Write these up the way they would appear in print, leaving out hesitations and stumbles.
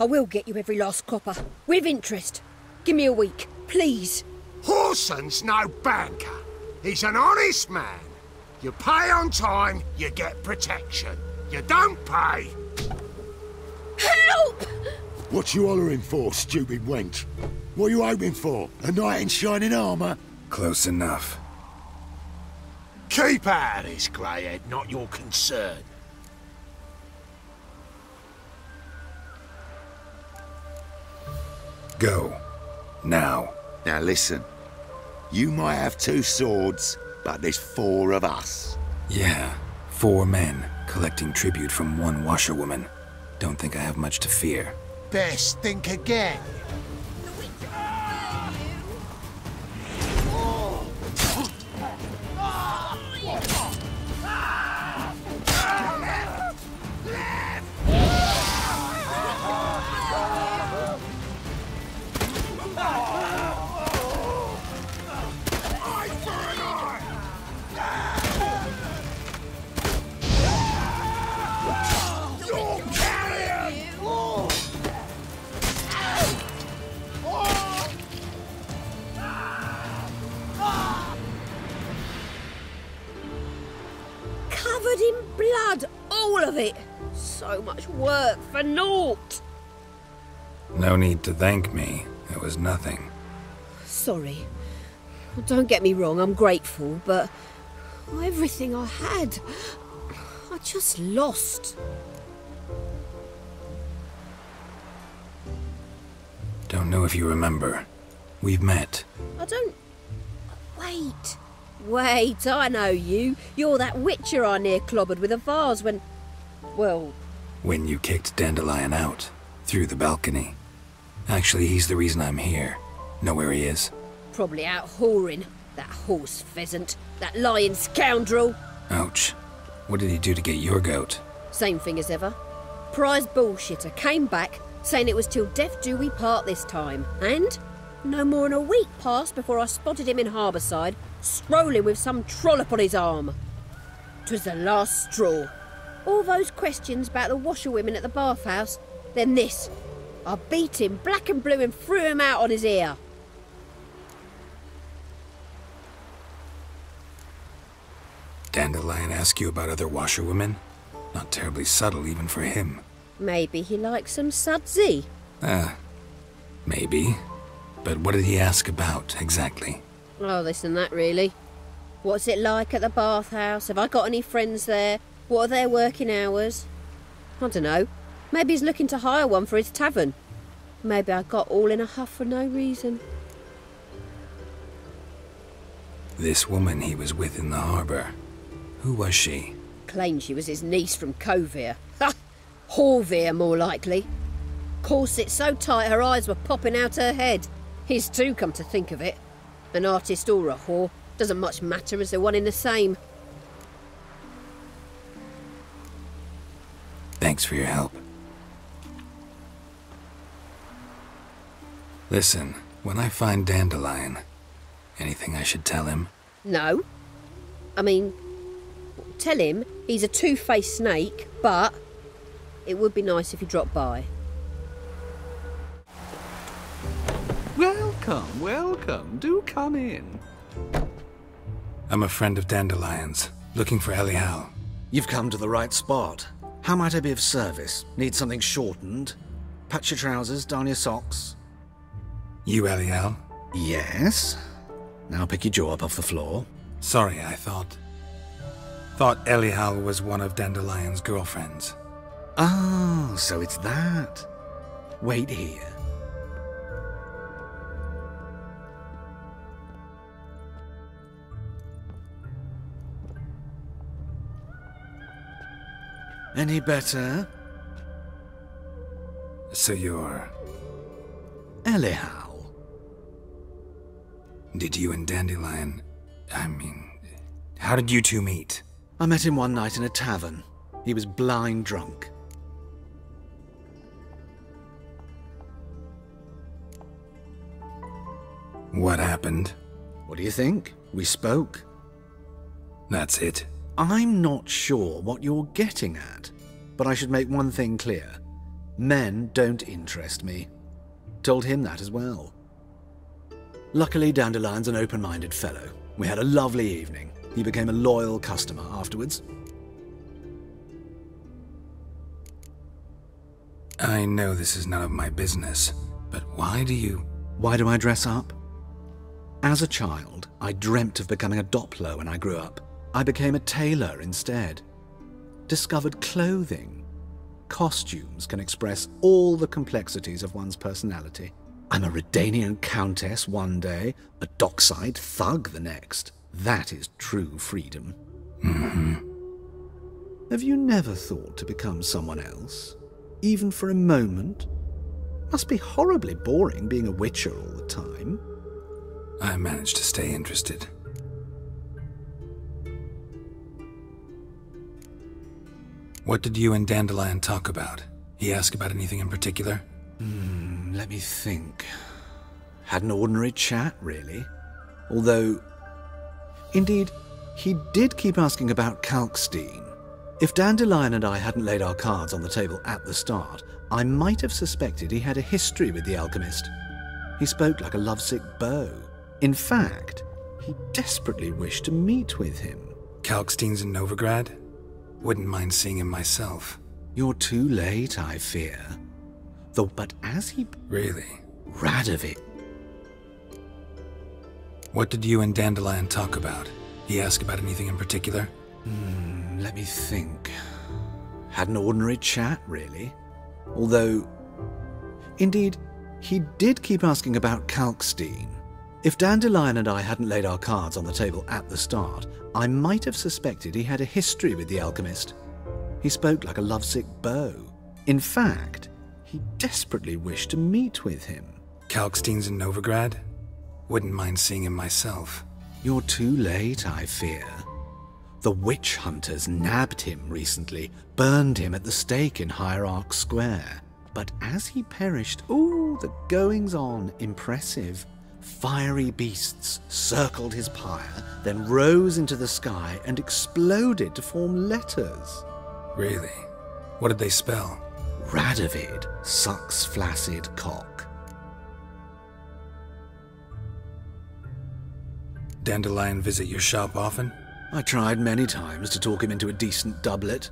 I will get you every last copper, with interest. Give me a week, please. Horson's no banker. He's an honest man. You pay on time, you get protection. You don't pay... Help! What you hollering for, stupid wench? What you hoping for? A knight in shining armour? Close enough. Keep out of this, greyhead, not your concern. Go. Now. Now listen. You might have two swords, but there's four of us. Yeah, four men collecting tribute from one washerwoman. Don't think I have much to fear. Best think again. Work for naught. No need to thank me. It was nothing. Sorry. Well, don't get me wrong, I'm grateful, but everything I had, I just lost. Don't know if you remember. We've met. I don't... Wait. Wait, I know you. You're that witcher I near clobbered with a vase when... Well... When you kicked Dandelion out, through the balcony. Actually, he's the reason I'm here. Know where he is? Probably out whoring. That horse pheasant. That lying scoundrel. Ouch. What did he do to get your goat? Same thing as ever. Prize bullshitter came back, saying it was till death do we part this time. And no more than a week passed before I spotted him in Harbourside, strolling with some trollop on his arm. 'Twas the last straw. All those questions about the washerwomen at the bathhouse, then this. I beat him black and blue and threw him out on his ear. Dandelion asked you about other washerwomen? Not terribly subtle even for him. Maybe he likes some sudsy. Maybe. But what did he ask about, exactly? Oh, this and that, really. What's it like at the bathhouse? Have I got any friends there? What are their working hours? I don't know. Maybe he's looking to hire one for his tavern. Maybe I got all in a huff for no reason. This woman he was with in the harbour. Who was she? Claimed she was his niece from Kovir. Ha! Horvea, more likely. Corset so tight her eyes were popping out her head. His too, come to think of it. An artist or a whore. Doesn't much matter as they're one in the same. Thanks for your help. Listen, when I find Dandelion, anything I should tell him? No. I mean, tell him he's a two-faced snake, but it would be nice if he dropped by. Welcome, welcome. Do come in. I'm a friend of Dandelion's, looking for Elihal. You've come to the right spot. How might I be of service? Need something shortened? Patch your trousers, darn your socks. You, Elihal? Yes? Now pick your jaw up off the floor. Sorry, I thought Elihal was one of Dandelion's girlfriends. Oh, so it's that. Wait here. Any better? So you're... Elihal. Did you and Dandelion... I mean... How did you two meet? I met him one night in a tavern. He was blind drunk. What happened? What do you think? We spoke. That's it. I'm not sure what you're getting at, but I should make one thing clear. Men don't interest me. Told him that as well. Luckily, Dandelion's an open-minded fellow. We had a lovely evening. He became a loyal customer afterwards. I know this is none of my business, but why do you... Why do I dress up? As a child, I dreamt of becoming a Doppler when I grew up. I became a tailor instead. Discovered clothing. Costumes can express all the complexities of one's personality. I'm a Redanian countess one day, a dockside thug the next. That is true freedom. Mm-hmm. Have you never thought to become someone else? Even for a moment? Must be horribly boring being a witcher all the time. I managed to stay interested. What did you and Dandelion talk about? He asked about anything in particular? Let me think. Had an ordinary chat, really. Although... Indeed, he did keep asking about Kalkstein. If Dandelion and I hadn't laid our cards on the table at the start, I might have suspected he had a history with the alchemist. He spoke like a lovesick beau. In fact, he desperately wished to meet with him. Kalkstein's in Novigrad? Wouldn't mind seeing him myself. You're too late, I fear. Though, but as he... Really? Radovid. What did you and Dandelion talk about? He asked about anything in particular? Let me think. Had an ordinary chat, really. Although... Indeed, he did keep asking about Kalkstein. If Dandelion and I hadn't laid our cards on the table at the start, I might have suspected he had a history with the alchemist. He spoke like a lovesick beau. In fact, he desperately wished to meet with him. Kalkstein's in Novigrad? Wouldn't mind seeing him myself. You're too late, I fear. The witch hunters nabbed him recently, burned him at the stake in Hierarch Square. But as he perished, ooh, the goings on, impressive. Fiery beasts circled his pyre, then rose into the sky and exploded to form letters. Really? What did they spell? Radovid sucks flaccid cock. Dandelion visit your shop often? I tried many times to talk him into a decent doublet.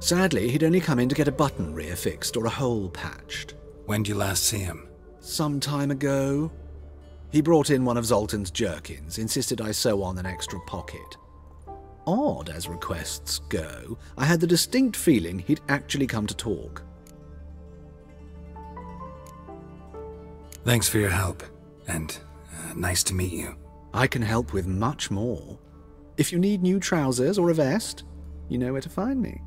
Sadly, he'd only come in to get a button reaffixed or a hole patched. When'd you last see him? Some time ago. He brought in one of Zoltan's jerkins, insisted I sew on an extra pocket. Odd as requests go, I had the distinct feeling he'd actually come to talk. Thanks for your help, and nice to meet you. I can help with much more. If you need new trousers or a vest, you know where to find me.